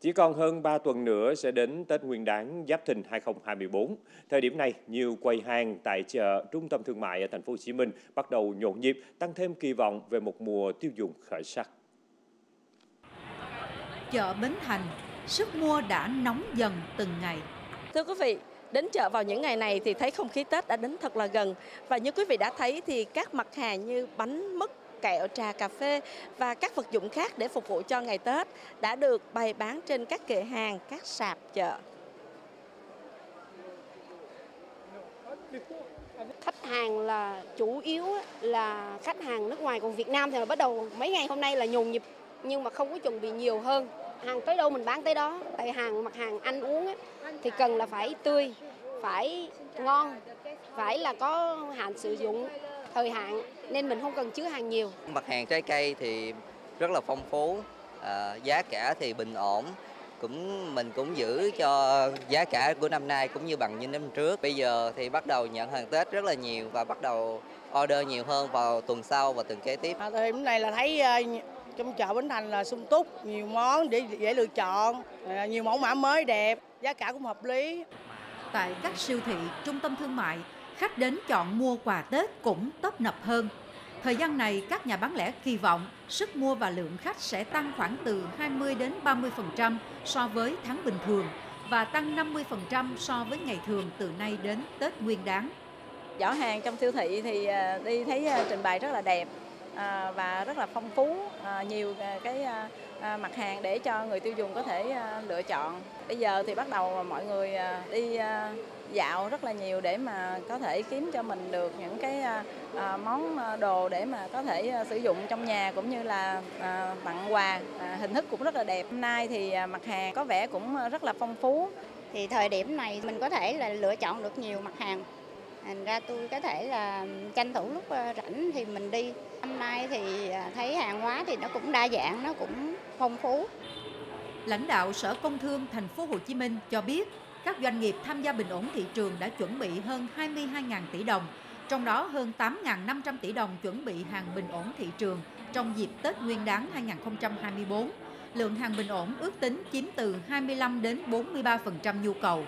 Chỉ còn hơn 3 tuần nữa sẽ đến Tết Nguyên Đán Giáp Thìn 2024. Thời điểm này, nhiều quầy hàng tại chợ trung tâm thương mại ở thành phố Hồ Chí Minh bắt đầu nhộn nhịp, tăng thêm kỳ vọng về một mùa tiêu dùng khởi sắc. Chợ Bến Thành, sức mua đã nóng dần từng ngày. Thưa quý vị, đến chợ vào những ngày này thì thấy không khí Tết đã đến thật là gần. Và như quý vị đã thấy thì các mặt hàng như bánh, mứt, kẹo, trà, cà phê và các vật dụng khác để phục vụ cho ngày Tết đã được bày bán trên các kệ hàng, các sạp chợ. Khách hàng là chủ yếu là khách hàng nước ngoài, còn Việt Nam thì bắt đầu mấy ngày hôm nay là nhộn nhịp nhưng mà không có chuẩn bị nhiều hơn. Hàng tới đâu mình bán tới đó, tại hàng mặt hàng ăn uống thì cần là phải tươi, phải ngon, phải là có hạn sử dụng, thời hạn nên mình không cần chứa hàng nhiều. Mặt hàng trái cây thì rất là phong phú, giá cả thì bình ổn, mình cũng giữ cho giá cả của năm nay cũng như bằng như năm trước. Bây giờ thì bắt đầu nhận hàng Tết rất là nhiều và bắt đầu order nhiều hơn vào tuần sau và tuần kế tiếp. Thời điểm này là thấy trong chợ Bến Thành là sung túc, nhiều món để dễ lựa chọn, nhiều mẫu mã mới đẹp, giá cả cũng hợp lý. Tại các siêu thị, trung tâm thương mại, khách đến chọn mua quà Tết cũng tấp nập hơn. Thời gian này, các nhà bán lẻ kỳ vọng sức mua và lượng khách sẽ tăng khoảng từ 20 đến 30% so với tháng bình thường và tăng 50% so với ngày thường từ nay đến Tết Nguyên Đán. Giỏ hàng trong siêu thị thì đi thấy trình bày rất là đẹp và rất là phong phú, nhiều cái mặt hàng để cho người tiêu dùng có thể lựa chọn. Bây giờ thì bắt đầu mọi người đi dạo rất là nhiều để mà có thể kiếm cho mình được những cái món đồ để mà có thể sử dụng trong nhà cũng như là tặng quà, hình thức cũng rất là đẹp. Hôm nay thì mặt hàng có vẻ cũng rất là phong phú. Thì thời điểm này mình có thể là lựa chọn được nhiều mặt hàng. Thành ra tôi có thể là tranh thủ lúc rảnh thì mình đi. Hôm nay thì thấy hàng hóa thì nó cũng đa dạng, nó cũng phong phú. Lãnh đạo Sở Công Thương Thành phố Hồ Chí Minh cho biết các doanh nghiệp tham gia bình ổn thị trường đã chuẩn bị hơn 22.000 tỷ đồng, trong đó hơn 8.500 tỷ đồng chuẩn bị hàng bình ổn thị trường trong dịp Tết Nguyên Đán 2024. Lượng hàng bình ổn ước tính chiếm từ 25 đến 43% nhu cầu.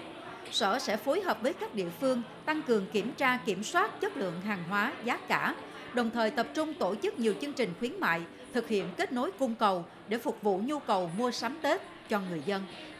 Sở sẽ phối hợp với các địa phương tăng cường kiểm tra kiểm soát chất lượng hàng hóa, giá cả, đồng thời tập trung tổ chức nhiều chương trình khuyến mại, thực hiện kết nối cung cầu để phục vụ nhu cầu mua sắm Tết cho người dân.